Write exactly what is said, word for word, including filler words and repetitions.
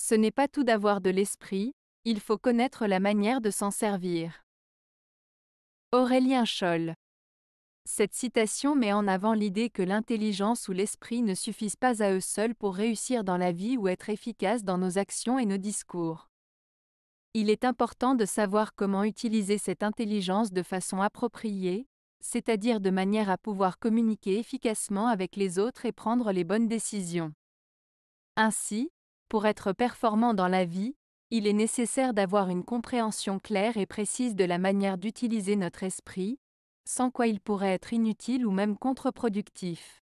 Ce n'est pas tout d'avoir de l'esprit, il faut connaître la manière de s'en servir. Aurélien Scholl. Cette citation met en avant l'idée que l'intelligence ou l'esprit ne suffisent pas à eux seuls pour réussir dans la vie ou être efficaces dans nos actions et nos discours. Il est important de savoir comment utiliser cette intelligence de façon appropriée, c'est-à-dire de manière à pouvoir communiquer efficacement avec les autres et prendre les bonnes décisions. Ainsi, pour être performant dans la vie, il est nécessaire d'avoir une compréhension claire et précise de la manière d'utiliser notre esprit, sans quoi il pourrait être inutile ou même contre-productif.